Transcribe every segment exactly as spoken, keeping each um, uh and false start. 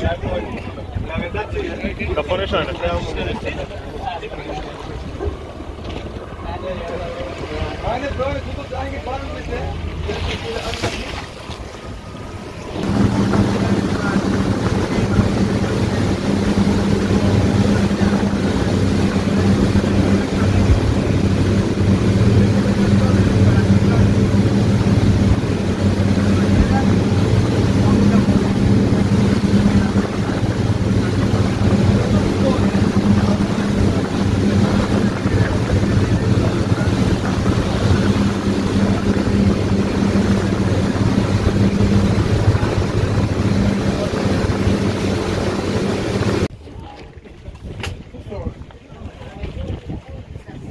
La verdad sí. Lo pones a la espera un momento. Meine Brüder, du bist eingefahren mit der...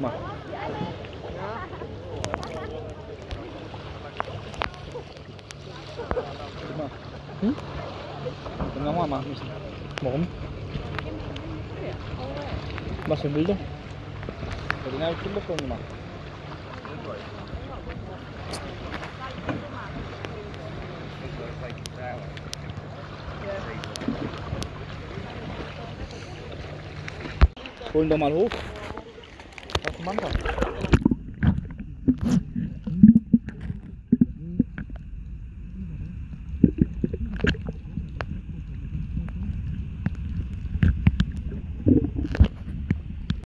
Mach. Hm? Dann nochmal machen müssen. Warum? Was für Bilder? Ja, den habe ich Bilder von gemacht. Holen wir mal hoch. Manta.